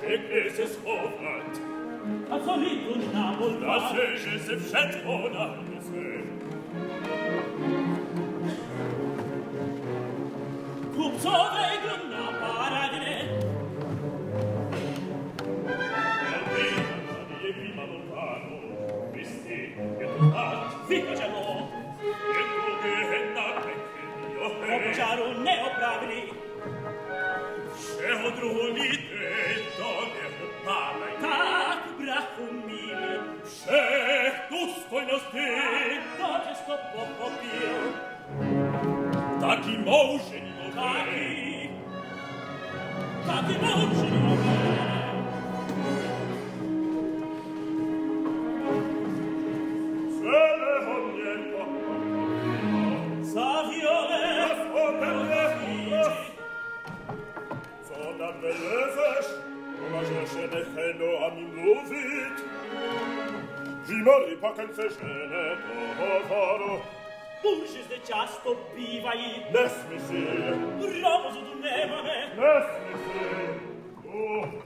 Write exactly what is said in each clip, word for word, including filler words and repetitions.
Jegliches Hofland. A co lidu na Moldwa? Na seje se wszystko na Moldwie. Kupcowej grunna paragnie. Albina na nie prima Moldwano, misti, je tu tak, wykazano. Je tu gehenna pekli, johej. Obczaru neoprawni. Всего другого литого память. Так, браху мили, всех тут стойности, даже что попил. Так и может не могли, так и может не могли. Dužizde často bivají. Nesmi si. Romozu tu nemáme. Nesmi si.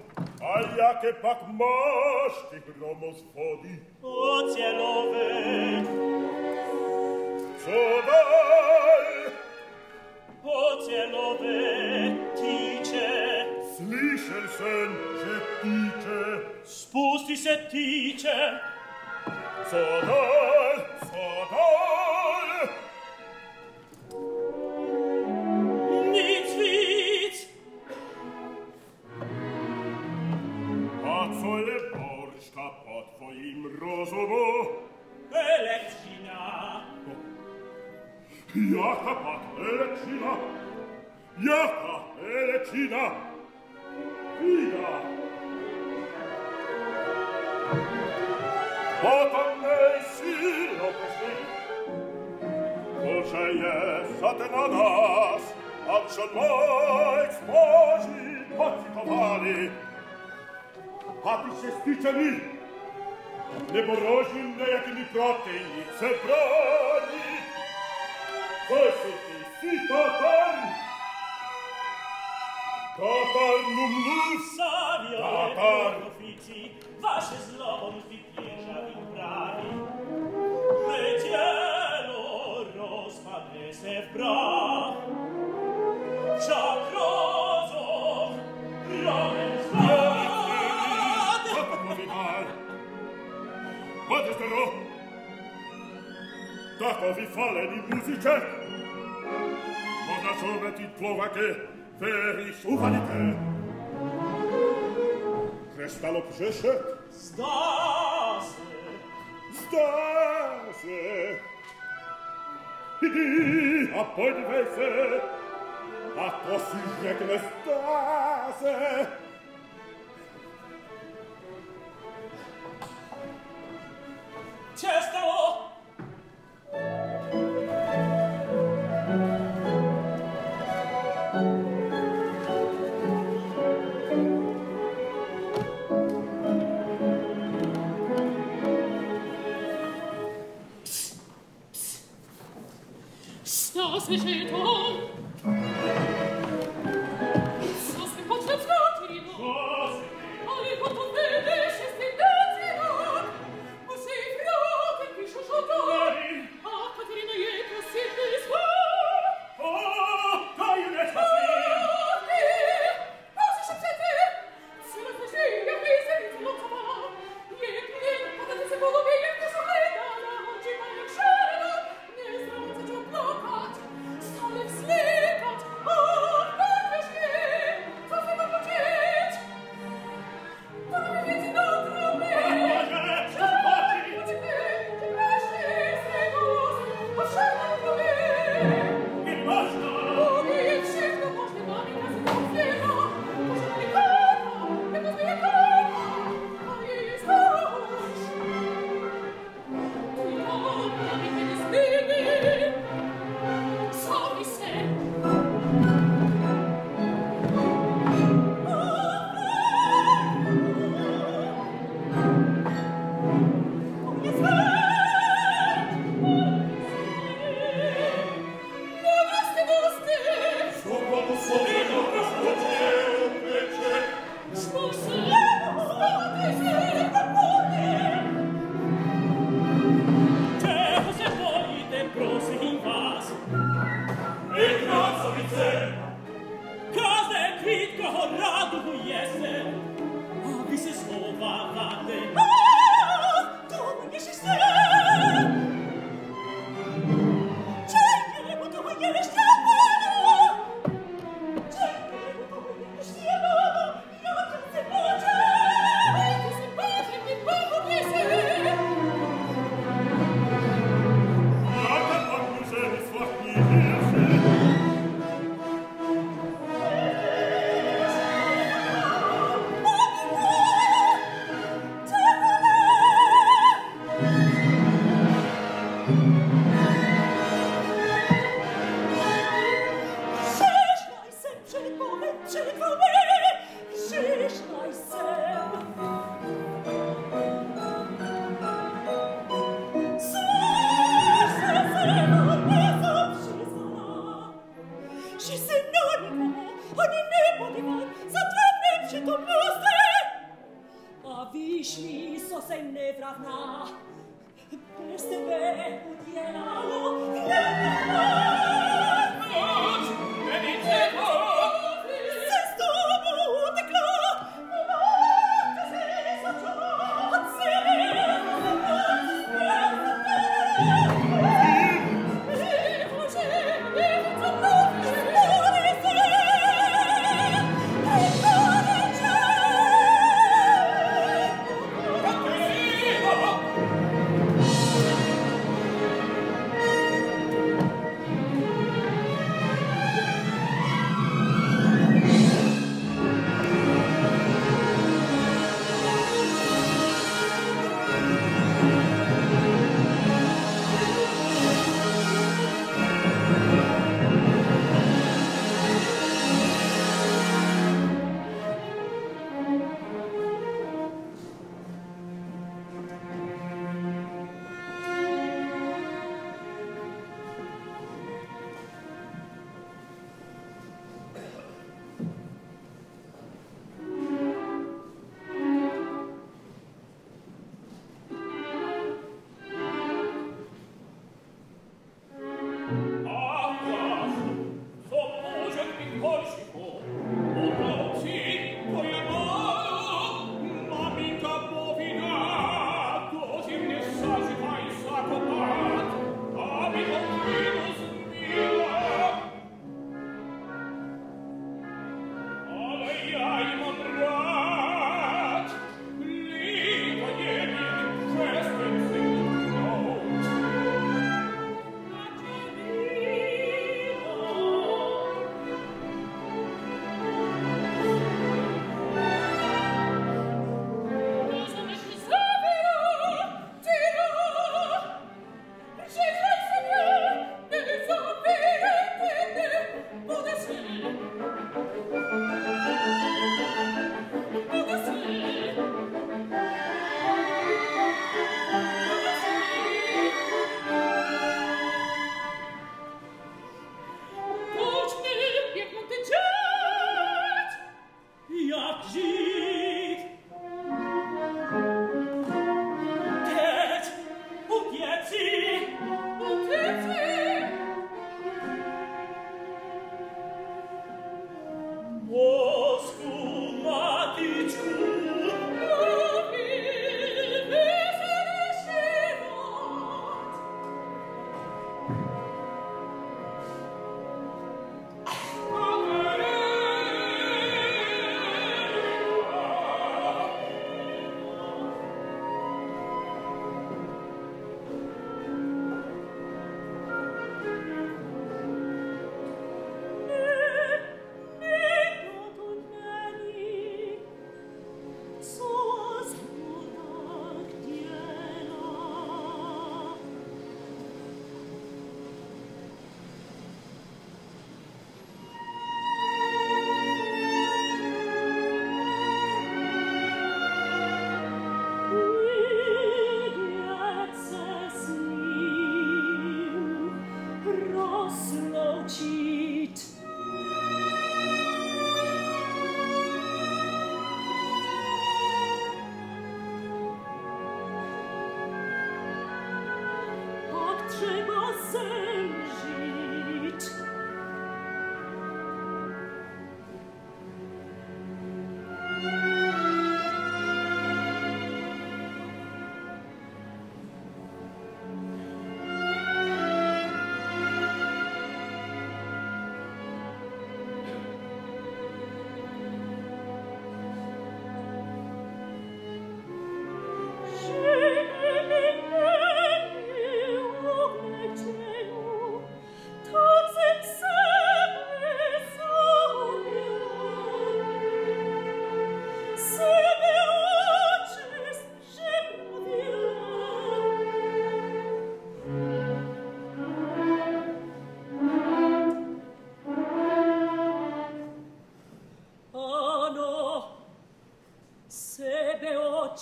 A jaké pak máš ty romoz vody? Ocelové. Co daj? Ocelové tíče. Slyšel jsem, že tíče. Spusti se tíče. Co daj? Co daj? Nic víc. A co je borška pod tvojím rozumu? Elektřina. Jaká pak elektřina? Jaká elektřina? Vida! Potom nejsi lopuši, kože je zatena nás, a červoj zboží pocitovali. Aby se stičeni, nebo roži nejakými protivnice broni. Koj si ti si tatam? Katarnum Savio Katarnofici, wasze zło on wypierza i prawi. Me cielo rozpadnie se w brach. Wszak rozum, romen zlad. Patrz to, takowi faleni muzyce. Można zobaczyć Słowakę. Very suwanite. Przestalo przeszedł. Zda się. Zda się. Idi, a podziwaj się. A to si rzeknę zda się. Przestało. Słyszy to! Co z tym potrzebnym? Ale po to wtedy się z tej dacji tak! Bo się i wrotek piszesz o tak! A Katerina jego syny złap! O, to i lecz was nie! O, ty! Proszę się przedy! Trzymaj się, jak jej serwic lotowała! Jak nie, a wtedy se połowie, jak to szukajda! Na chodzi ma jak szarna! Nie znam, co ciąg lokać! Let's live!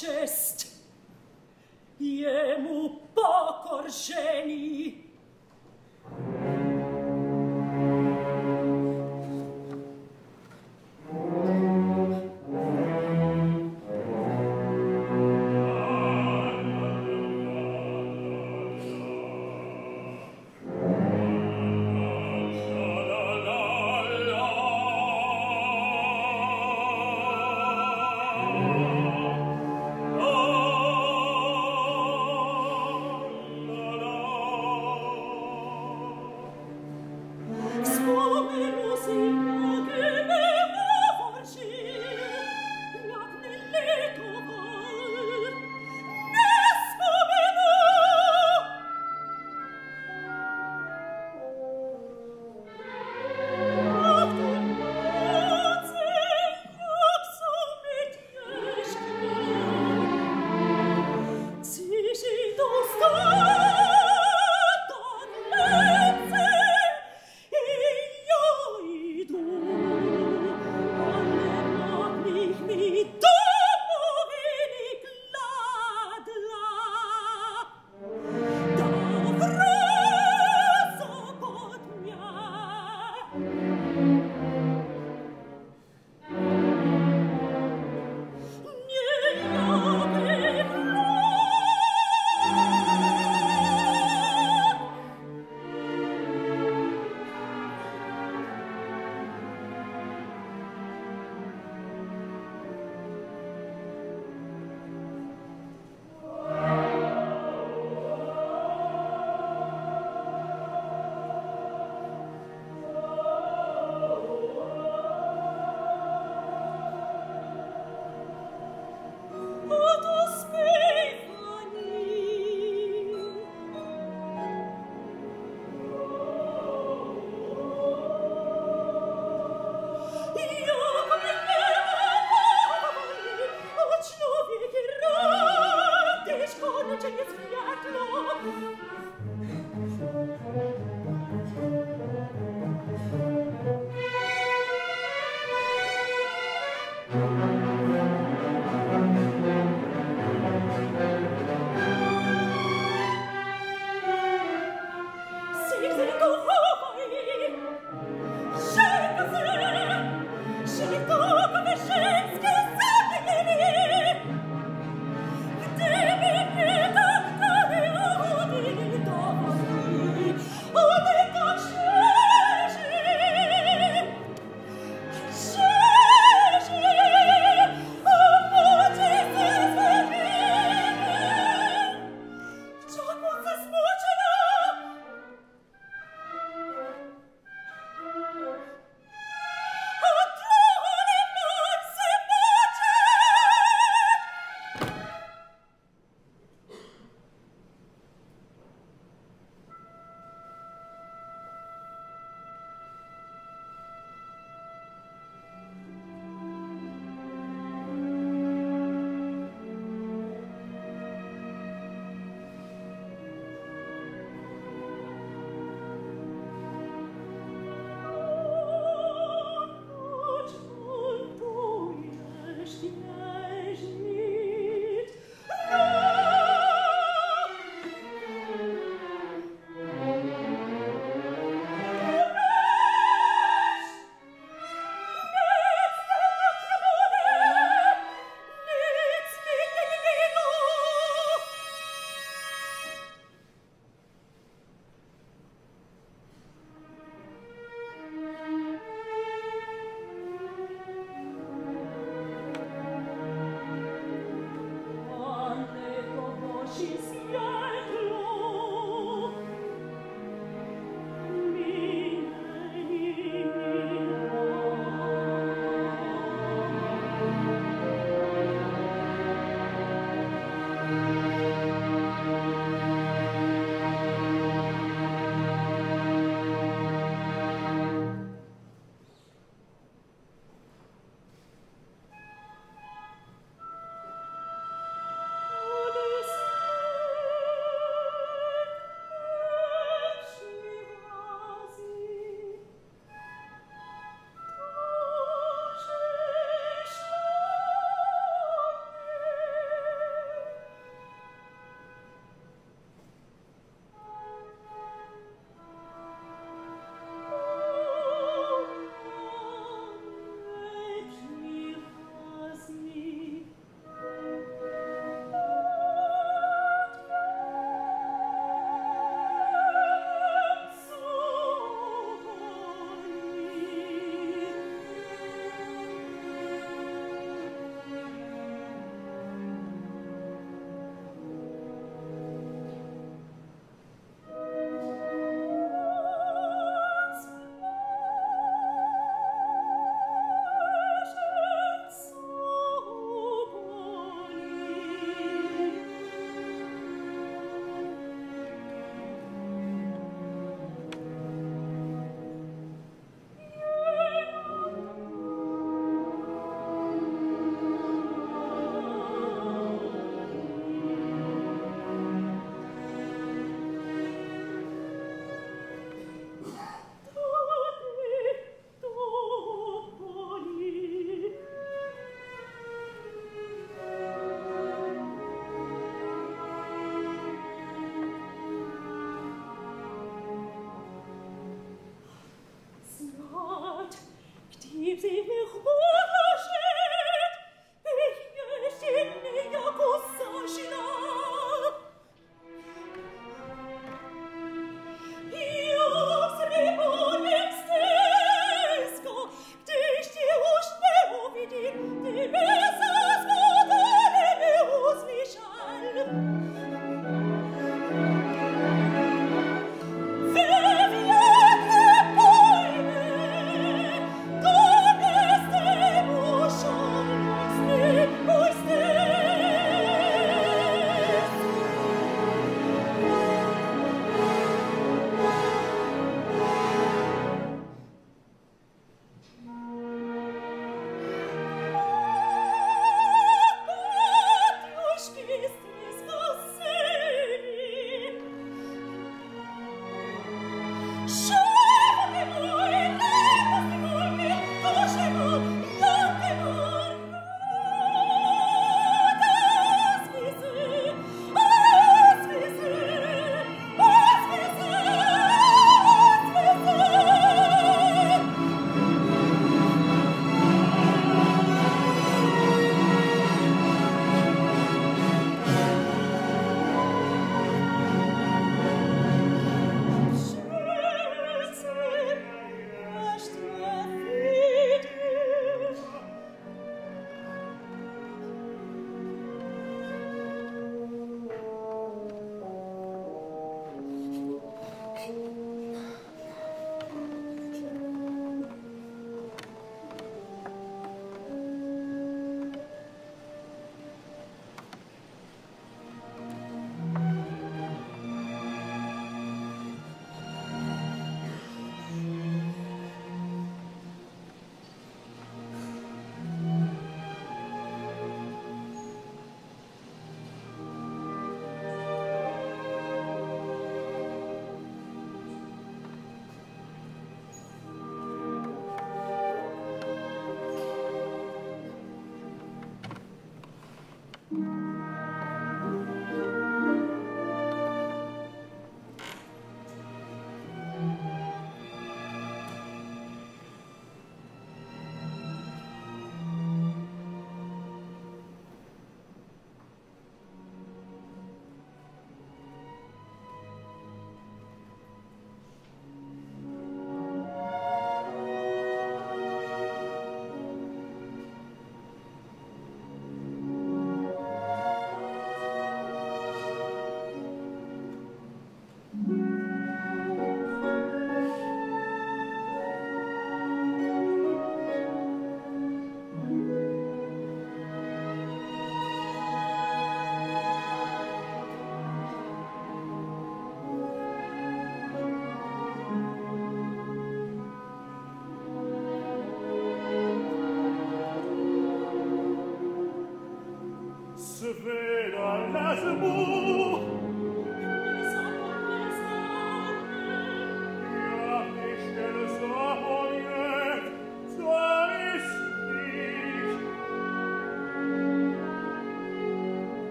Chest, jemu pokor ženi.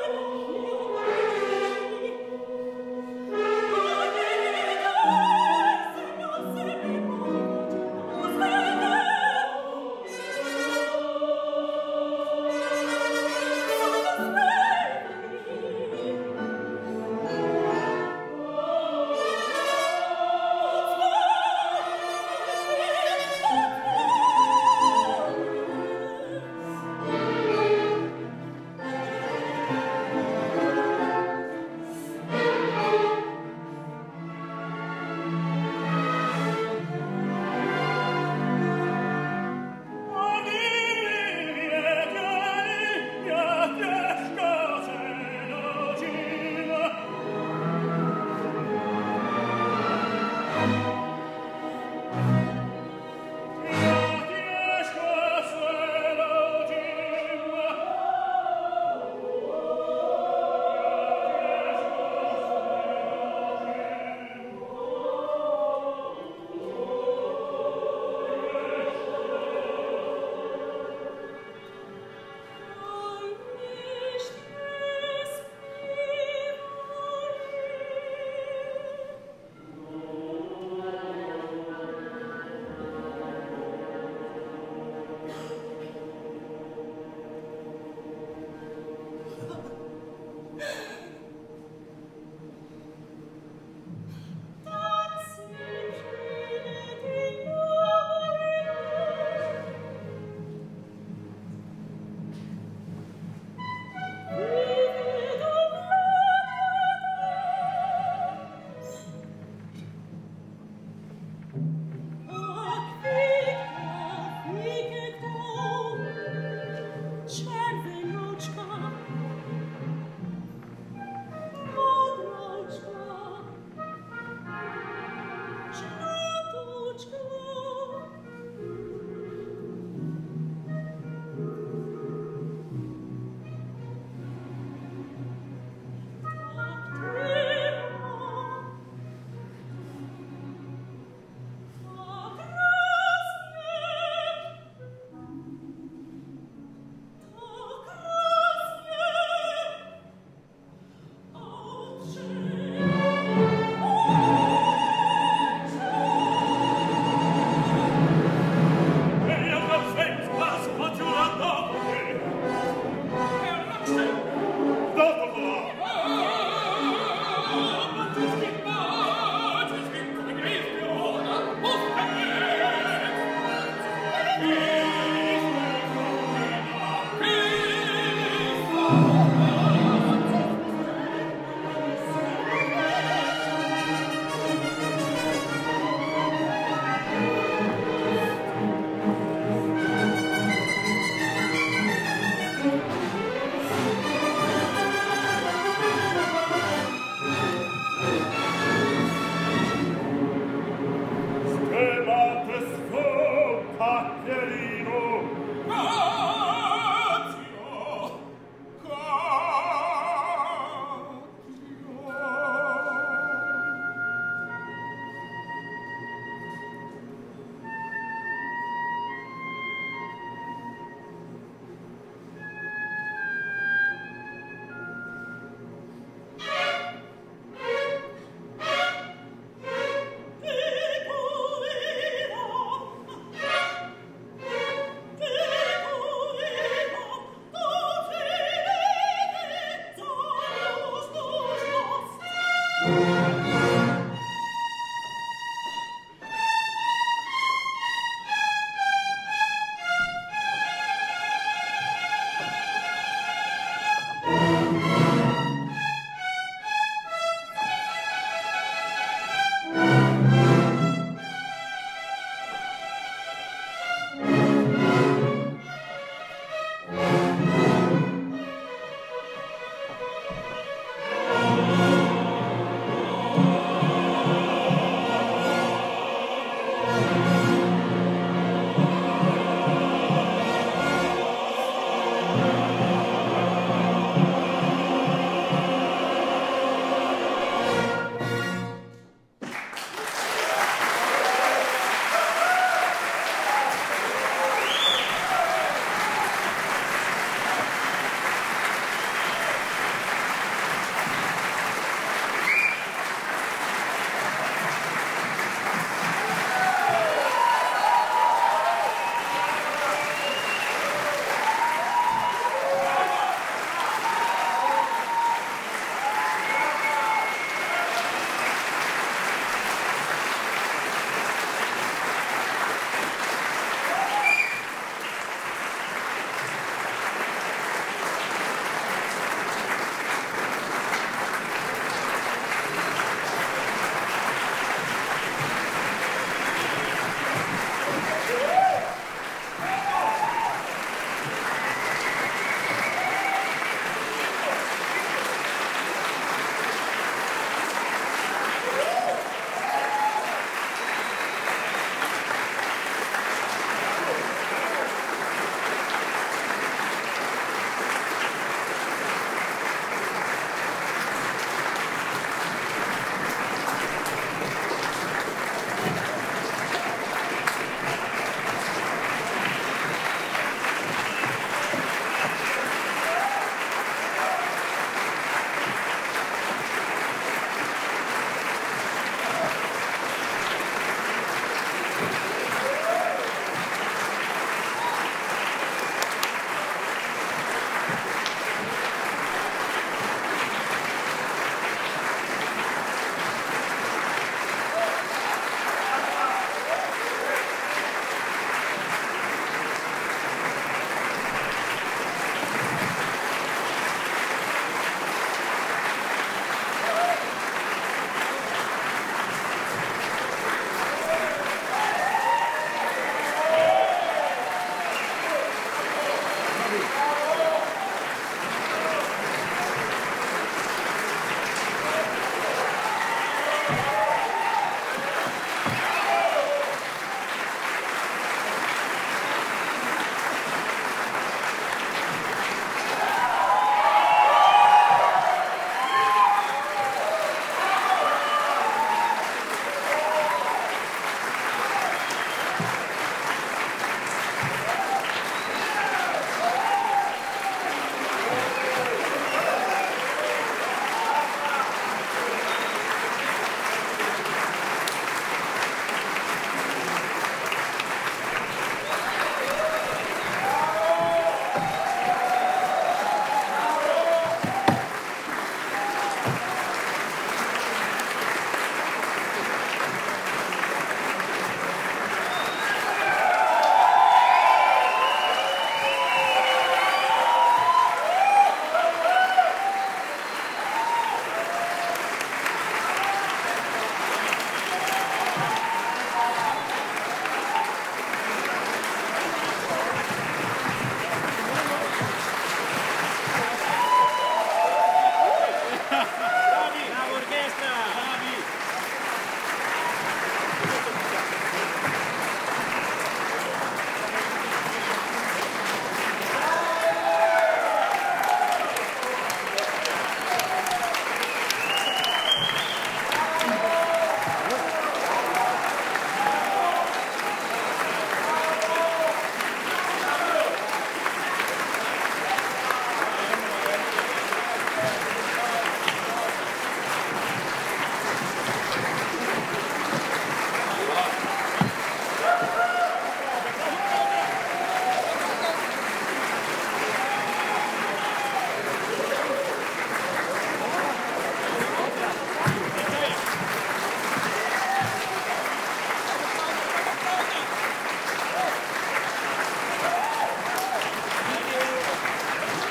Show